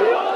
Vamos!